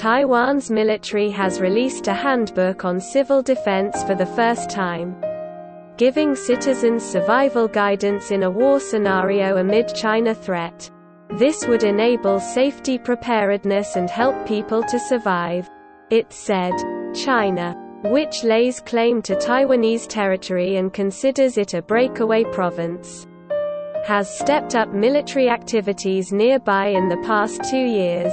Taiwan's military has released a handbook on civil defense for the first time, giving citizens survival guidance in a war scenario amid China threat. This would enable safety preparedness and help people to survive, it said. China, which lays claim to Taiwanese territory and considers it a breakaway province, has stepped up military activities nearby in the past 2 years.